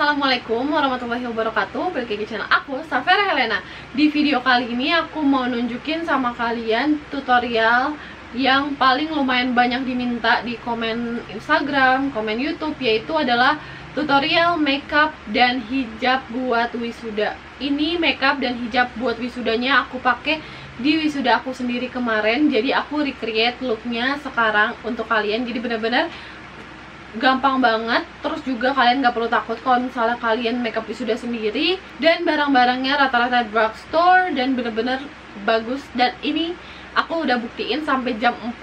Assalamualaikum warahmatullahi wabarakatuh. Balik lagi di channel aku, Savera Helena. Di video kali ini aku mau nunjukin sama kalian tutorial yang paling lumayan banyak diminta di komen Instagram, komen YouTube, yaitu adalah tutorial makeup dan hijab buat wisuda. Ini makeup dan hijab buat wisudanya aku pakai di wisuda aku sendiri kemarin. Jadi aku recreate looknya sekarang untuk kalian. Jadi benar-benar gampang banget, terus juga kalian gak perlu takut kalau misalnya kalian makeup wisuda sendiri. Dan barang-barangnya rata-rata drugstore dan bener-bener bagus. Dan ini aku udah buktiin sampai jam 4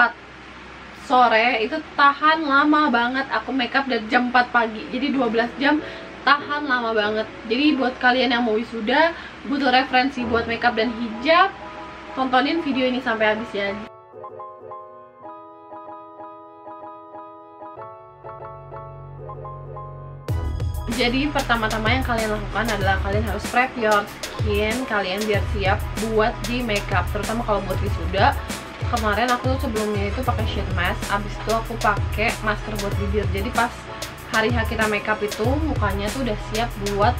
sore, itu tahan lama banget. Aku makeup dari jam 4 pagi, jadi 12 jam tahan lama banget. Jadi buat kalian yang mau wisuda, butuh referensi buat makeup dan hijab, tontonin video ini sampai habis ya. Jadi pertama-tama yang kalian lakukan adalah kalian harus prep your skin kalian biar siap buat di makeup, terutama kalau buat wisuda. Kemarin aku sebelumnya itu pakai sheet mask, abis itu aku pakai masker buat bibir. Jadi pas hari kita makeup itu mukanya tuh udah siap buat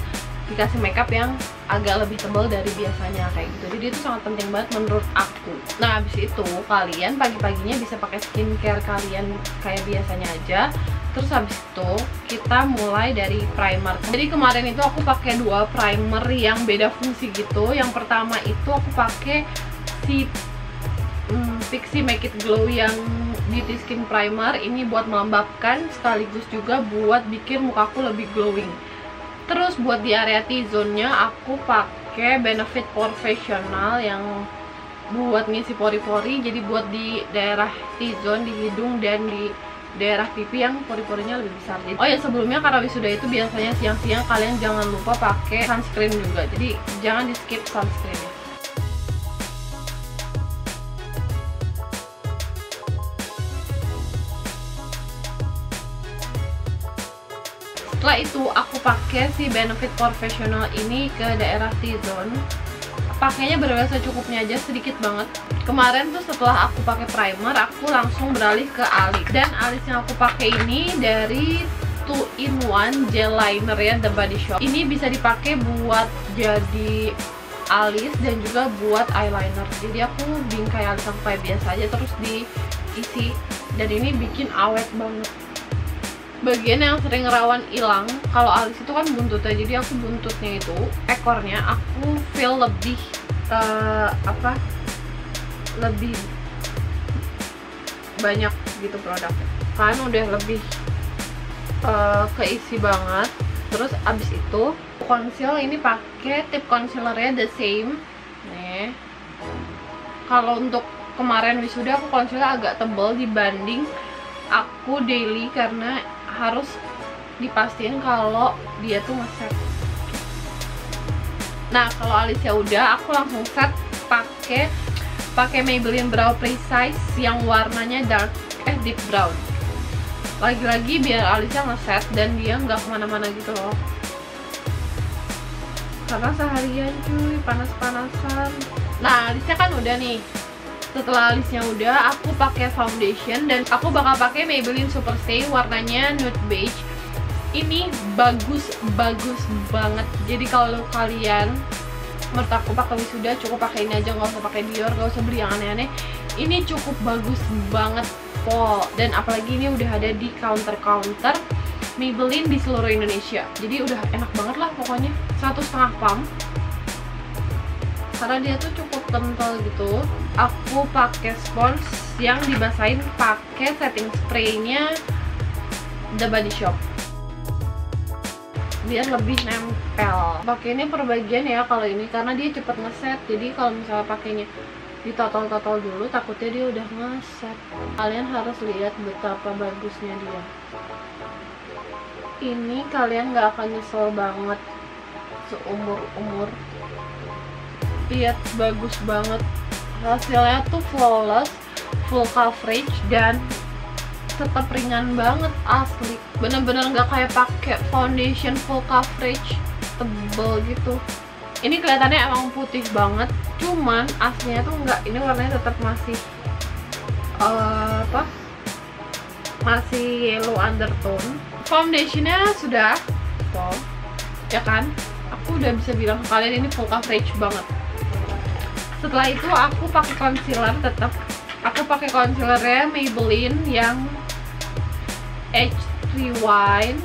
dikasih makeup yang agak lebih tebal dari biasanya kayak gitu. Jadi itu sangat penting banget menurut aku. Nah abis itu kalian pagi-paginya bisa pakai skincare kalian kayak biasanya aja. Terus habis itu kita mulai dari primer. Jadi kemarin itu aku pakai dua primer yang beda fungsi gitu. Yang pertama itu aku pakai si Pixy Make It Glow yang Beauty Skin Primer. Ini buat melembabkan sekaligus juga buat bikin mukaku lebih glowing. Terus buat di area T-zone-nya aku pakai Benefit Porefessional yang buat ngisi pori-pori. Jadi buat di daerah T-zone, di hidung dan di daerah pipi yang pori-porinya lebih besar. Oh ya, sebelumnya karena wisuda itu biasanya siang-siang kalian jangan lupa pakai sunscreen juga. Jadi jangan di skip sunscreennya. Setelah itu aku pakai si Benefit Porefessional ini ke daerah T-zone. Pakainya benar-benar secukupnya aja, sedikit banget. Kemarin tuh setelah aku pakai primer, aku langsung beralih ke alis. Dan alis yang aku pakai ini dari 2-in-1 gel liner ya, The Body Shop. Ini bisa dipakai buat jadi alis dan juga buat eyeliner. Jadi aku bingkai alis aku kayak biasa aja, terus diisi. Dan ini bikin awet banget. Bagian yang sering rawan hilang kalau alis itu kan buntutnya, jadi aku buntutnya itu ekornya aku feel lebih lebih banyak gitu produknya kan udah lebih keisi banget. Terus abis itu concealer ini pakai tip concealernya the same nih. Kalau untuk kemarin wisuda aku concealer agak tebal dibanding aku daily karena harus dipastiin kalau dia tuh ngeset. Nah kalau alisnya udah, aku langsung set pakai Maybelline Brow Precise yang warnanya deep brown. Lagi-lagi biar alisnya ngeset dan dia nggak kemana-mana gitu loh. Karena seharian cuy panas-panasan. Nah alisnya kan udah nih. Setelah alisnya udah, aku pakai foundation dan aku bakal pakai Maybelline Superstay warnanya nude beige. Ini bagus banget. Jadi kalau kalian menurut aku pakai wisuda cukup pakai ini aja, nggak usah pakai Dior, nggak usah beli yang aneh-aneh. Ini cukup bagus banget pol. Dan apalagi ini udah ada di counter-counter Maybelline di seluruh Indonesia. Jadi udah enak banget lah pokoknya. 1,5 pump. Karena dia tuh cukup kental gitu. Aku pakai spons yang dibasahin pakai setting spraynya The Body Shop biar lebih nempel. Pakainya perbagian ya kalau ini karena dia cepet ngeset. Jadi kalau misalnya pakainya ditotol-totol dulu takutnya dia udah ngeset. Kalian harus lihat betapa bagusnya dia. Ini kalian nggak akan nyesel banget seumur-umur. Lihat bagus banget, hasilnya tuh flawless, full coverage dan tetap ringan banget asli. Bener-bener nggak kayak pakai foundation full coverage tebel gitu. Ini kelihatannya emang putih banget, cuman aslinya tuh nggak. Ini warnanya tetap masih masih yellow undertone. Foundationnya sudah, ya kan? Aku udah bisa bilang ke kalian ini full coverage banget. Setelah itu aku pakai concealer tetap. Aku pakai concealernya Maybelline yang Edge Rewind.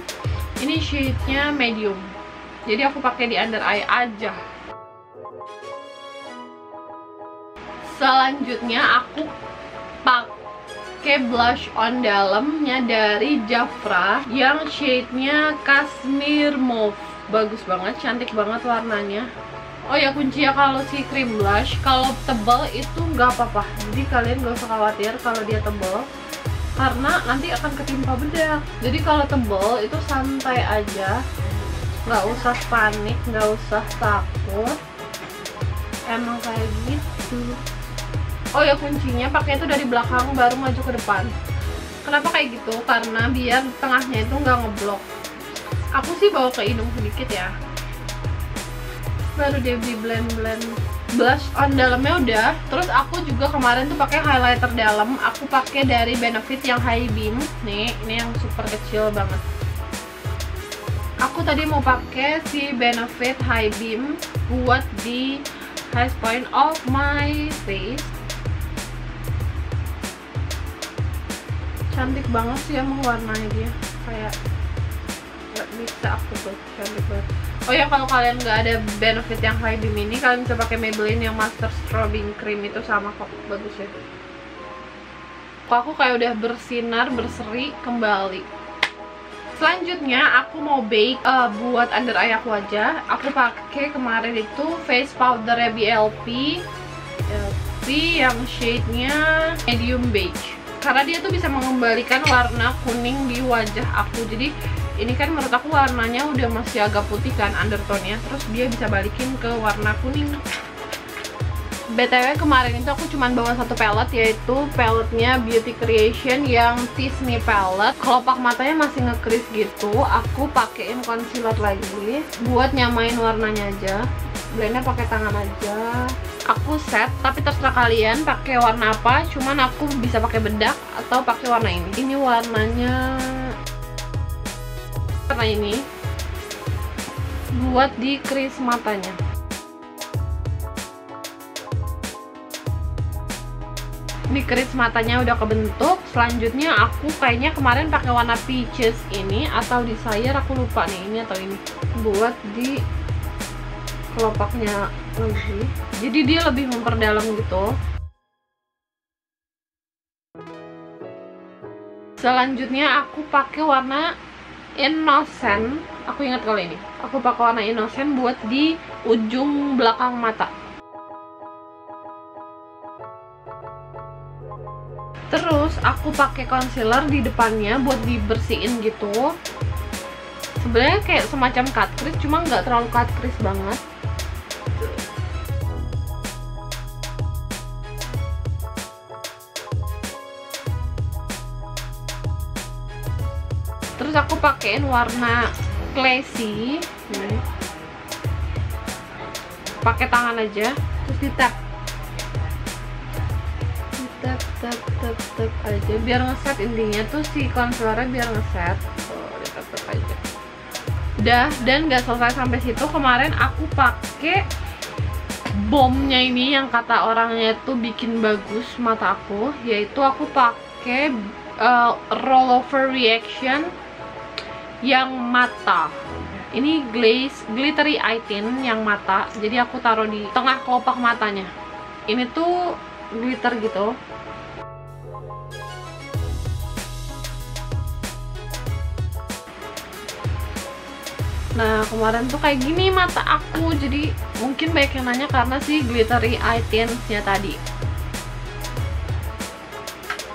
Ini shade-nya medium. Jadi aku pakai di under eye aja. Selanjutnya aku pakai blush on dalamnya dari Jafra yang shade-nya Kashmir Mauve. Bagus banget, cantik banget warnanya. Oh ya, kuncinya kalau si cream blush kalau tebal itu nggak apa-apa. Jadi kalian gak usah khawatir kalau dia tebal, karena nanti akan ketimpa bedak. Jadi kalau tebal itu santai aja, nggak usah panik, nggak usah takut. Emang kayak gitu. Oh ya, kuncinya pakai itu dari belakang baru maju ke depan. Kenapa kayak gitu? Karena biar tengahnya itu nggak ngeblok. Aku sih bawa ke hidung sedikit ya. Baru deh di blend-blend. Blush on dalamnya udah. Terus aku juga kemarin tuh pakai highlighter dalam. Aku pakai dari Benefit yang high beam. Nih, ini yang super kecil banget. Aku tadi mau pakai si Benefit high beam buat di highest point of my face. Cantik banget sih emang warnanya dia. Kayak nggak bisa aku tuh, cantik banget. Oh ya, kalau kalian nggak ada Benefit yang high beam ini, kalian bisa pakai Maybelline yang Master Strobing Cream, itu sama kok, bagus ya. Aku kayak udah bersinar, berseri kembali. Selanjutnya aku mau bake buat under eye aku aja. Aku pakai kemarin itu face powdernya BLP yang shade-nya medium beige. Karena dia tuh bisa mengembalikan warna kuning di wajah aku. Jadi ini kan menurut aku warnanya udah masih agak putih kan undertone-nya, terus dia bisa balikin ke warna kuning. BTW kemarin itu aku cuma bawa satu palette, yaitu paletnya Beauty Creation yang Disney palette. Kelopak matanya masih nge-crease gitu. Aku pakein concealer lagi buat nyamain warnanya aja. Blendnya pakai tangan aja. Aku set, tapi terserah kalian pakai warna apa. Cuman aku bisa pakai bedak atau pakai warna ini. Ini warnanya ini buat di crease matanya. Ini crease matanya udah kebentuk. Selanjutnya aku kayaknya kemarin pakai warna peaches ini atau desire, aku lupa nih, ini atau ini, buat di kelopaknya lagi. Jadi dia lebih memperdalam gitu. Selanjutnya aku pakai warna Innocent, aku ingat kalau ini. Aku pakai warna Innocent buat di ujung belakang mata. Terus aku pakai concealer di depannya buat dibersihin gitu. Sebenarnya kayak semacam cut crease, cuma nggak terlalu cut crease banget. Terus aku pakein warna classy, pakai tangan aja, terus ditap aja, biar ngeset. Intinya tuh si concealernya biar ngeset, ditap aja. Udah, dan nggak selesai sampai situ. Kemarin aku pakai bomnya ini yang kata orangnya tuh bikin bagus mata aku, yaitu aku pakai rollover reaction yang mata. Ini glaze glittery eye tint yang mata. Jadi aku taruh di tengah kelopak matanya. Ini tuh glitter gitu. Nah, kemarin tuh kayak gini mata aku. Jadi mungkin banyak yang nanya karena si glittery eye tint-nya tadi.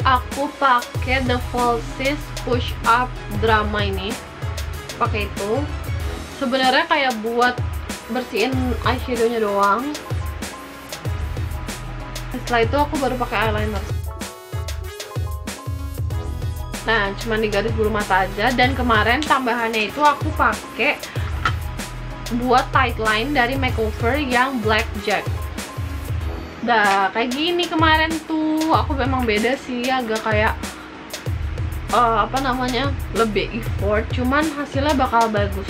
Aku pakai The Falsies Push Up Drama ini. Pakai itu. Sebenarnya kayak buat bersihin eyeshadownya doang. Setelah itu aku baru pakai eyeliner. Nah, cuman di garis bulu mata aja. Dan kemarin tambahannya itu aku pakai buat tight line dari makeover yang blackjack. Nah, kayak gini kemarin tuh. Aku memang beda sih, agak kayak lebih effort, cuman hasilnya bakal bagus.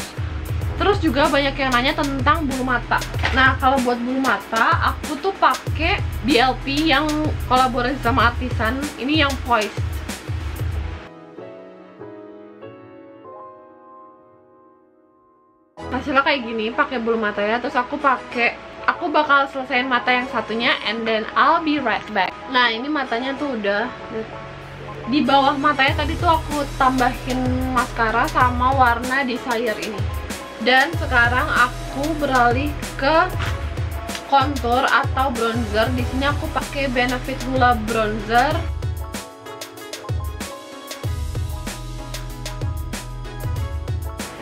Terus juga banyak yang nanya tentang bulu mata. Nah, kalau buat bulu mata, aku tuh pakai BLP yang kolaborasi sama Artisan. Ini yang Poised. Hasilnya kayak gini, pakai bulu mata ya. Terus aku bakal selesain mata yang satunya, and then I'll be right back. Nah, ini matanya tuh udah. Di bawah matanya tadi tuh aku tambahin maskara sama warna Desire ini. Dan sekarang aku beralih ke contour atau bronzer. Di sini aku pakai Benefit Hoola bronzer.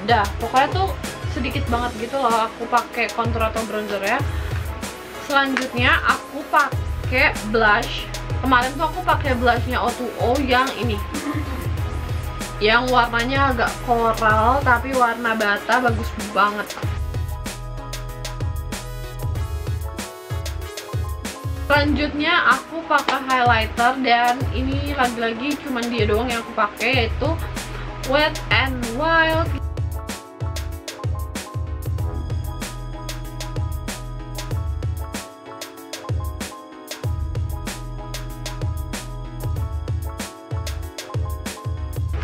Dah, pokoknya tuh sedikit banget gitu loh aku pakai contour atau bronzer ya. Selanjutnya aku pakai blush. Kemarin tuh aku pakai blushnya O2O yang ini. Yang warnanya agak koral tapi warna bata, bagus banget. Selanjutnya aku pakai highlighter, dan ini lagi-lagi cuman dia doang yang aku pakai, yaitu Wet n Wild.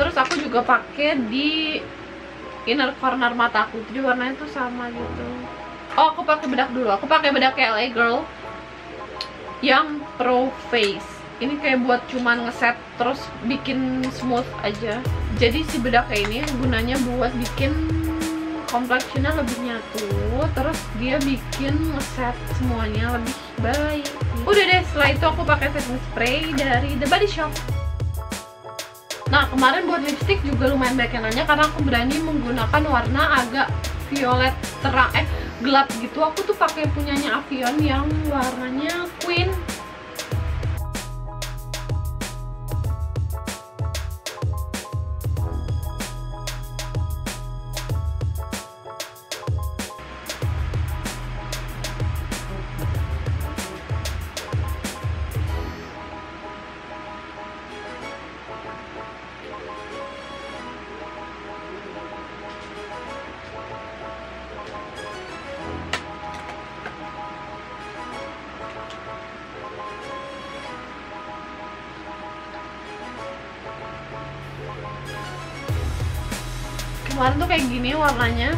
Terus aku juga pakai di inner corner mataku, jadi warnanya tuh sama gitu. Oh, aku pakai bedak dulu. Aku pakai bedak LA Girl yang Pro Face. Ini kayak buat cuman ngeset terus bikin smooth aja. Jadi si bedaknya ini gunanya buat bikin kompleksinya lebih nyatu, terus dia bikin ngeset semuanya lebih baik. Udah deh, setelah itu aku pakai setting spray dari The Body Shop. Nah, kemarin buat lipstick juga lumayan banyak yang nanya karena aku berani menggunakan warna agak violet terang, gelap gitu. Aku tuh pakai punyanya Avione yang warnanya Queen. Kemarin tuh kayak gini warnanya.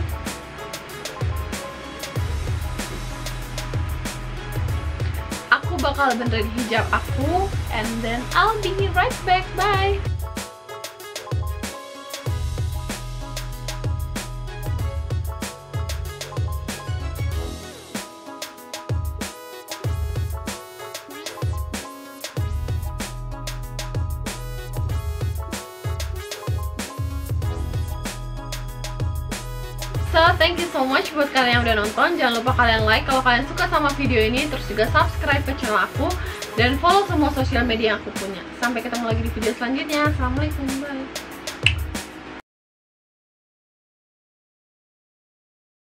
Aku bakal benerin hijab aku, and then I'll be right back, bye. So, thank you so much buat kalian yang udah nonton. Jangan lupa kalian like kalau kalian suka sama video ini. Terus juga subscribe ke channel aku. Dan follow semua sosial media yang aku punya. Sampai ketemu lagi di video selanjutnya. Assalamualaikum, bye.